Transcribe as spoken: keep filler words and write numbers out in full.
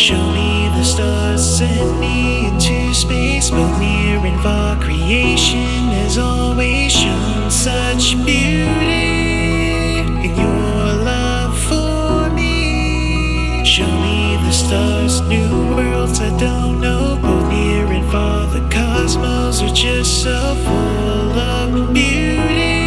Show me the stars, send me into space, both near and far. Creation has always shown such beauty in your love for me. Show me the stars, new worlds I don't know, both near and far. The cosmos are just so full of beauty.